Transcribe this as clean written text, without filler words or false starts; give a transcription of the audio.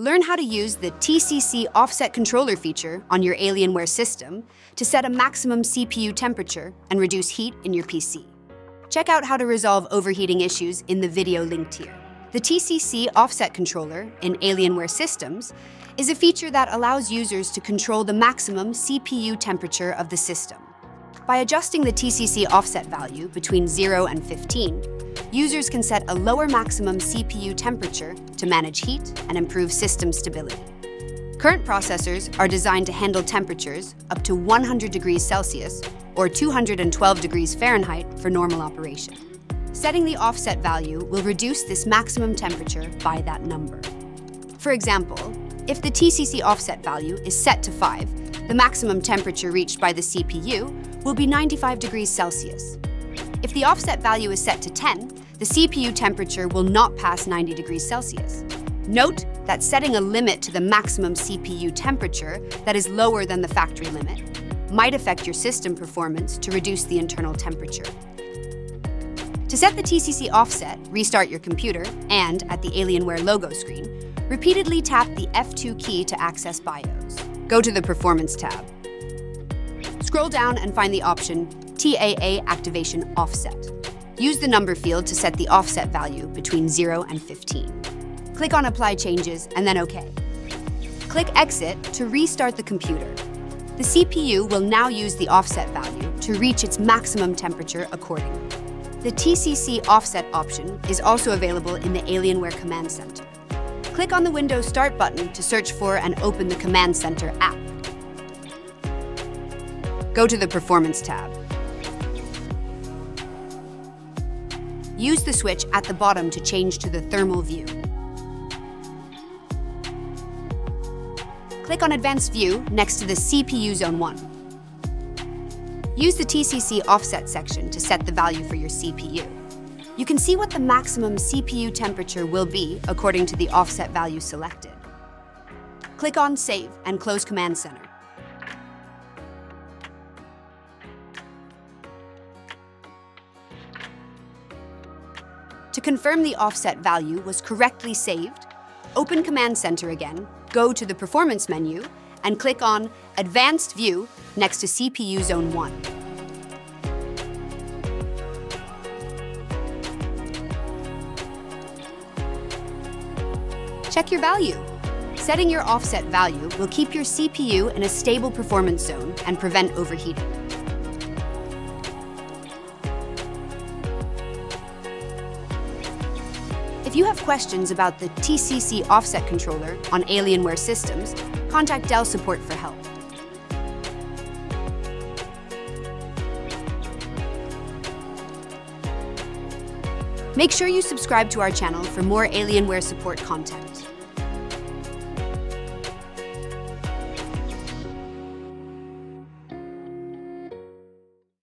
Learn how to use the TCC Offset Controller feature on your Alienware system to set a maximum CPU temperature and reduce heat in your PC. Check out how to resolve overheating issues in the video linked here. The TCC Offset Controller in Alienware systems is a feature that allows users to control the maximum CPU temperature of the system. By adjusting the TCC offset value between 0 and 15, users can set a lower maximum CPU temperature to manage heat and improve system stability. Current processors are designed to handle temperatures up to 100 degrees Celsius or 212 degrees Fahrenheit for normal operation. Setting the offset value will reduce this maximum temperature by that number. For example, if the TCC offset value is set to 5, the maximum temperature reached by the CPU will be 95 degrees Celsius. If the offset value is set to 10, the CPU temperature will not pass 90 degrees Celsius. Note that setting a limit to the maximum CPU temperature that is lower than the factory limit might affect your system performance to reduce the internal temperature. To set the TCC offset, restart your computer and, at the Alienware logo screen, repeatedly tap the F2 key to access BIOS. Go to the Performance tab. Scroll down and find the option TAA Activation Offset. Use the number field to set the offset value between 0 and 15. Click on Apply Changes and then OK. Click Exit to restart the computer. The CPU will now use the offset value to reach its maximum temperature accordingly. The TCC Offset option is also available in the Alienware Command Center. Click on the Windows Start button to search for and open the Command Center app. Go to the Performance tab. Use the switch at the bottom to change to the thermal view. Click on Advanced View next to the CPU Zone 1. Use the TCC Offset section to set the value for your CPU. You can see what the maximum CPU temperature will be according to the offset value selected. Click on Save and close Command Center. To confirm the offset value was correctly saved, open Command Center again, go to the Performance menu, and click on Advanced View next to CPU Zone 1. Check your value. Setting your offset value will keep your CPU in a stable performance zone and prevent overheating. If you have questions about the TCC Offset Controller on Alienware systems, contact Dell Support for help. Make sure you subscribe to our channel for more Alienware support content.